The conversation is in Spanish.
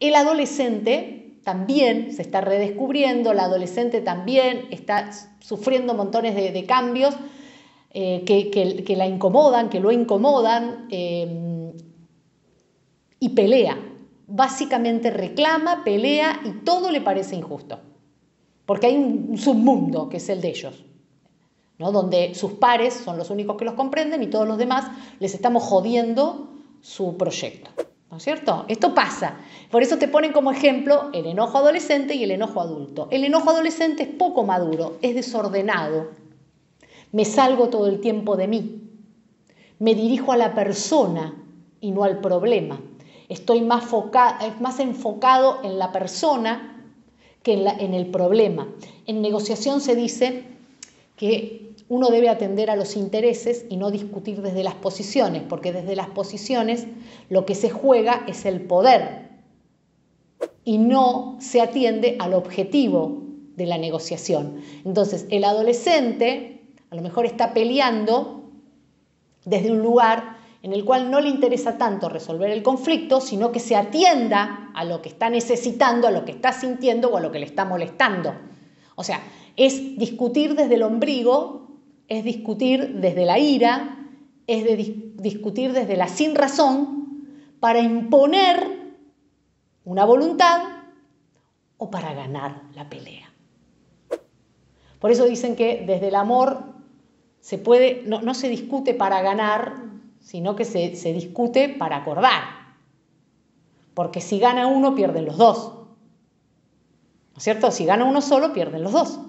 El adolescente también se está redescubriendo, la adolescente también está sufriendo montones de cambios que la incomodan, que lo incomodan, y pelea. Básicamente reclama, pelea y todo le parece injusto. Porque hay un submundo que es el de ellos, ¿no? Donde sus pares son los únicos que los comprenden y todos los demás les estamos jodiendo su proyecto, ¿no es cierto? Esto pasa. Por eso te ponen como ejemplo el enojo adolescente y el enojo adulto. El enojo adolescente es poco maduro, es desordenado. Me salgo todo el tiempo de mí. Me dirijo a la persona y no al problema. Estoy más enfocado en la persona que en el problema. En negociación se dice que uno debe atender a los intereses y no discutir desde las posiciones, porque desde las posiciones lo que se juega es el poder y no se atiende al objetivo de la negociación. Entonces, el adolescente a lo mejor está peleando desde un lugar en el cual no le interesa tanto resolver el conflicto, sino que se atienda a lo que está necesitando, a lo que está sintiendo o a lo que le está molestando. O sea, es discutir desde el ombligo, es discutir desde la ira, es discutir desde la sin razón para imponer una voluntad o para ganar la pelea. Por eso dicen que desde el amor se puede, no se discute para ganar, sino que se discute para acordar, porque si gana uno pierden los dos, ¿no es cierto? Si gana uno solo pierden los dos.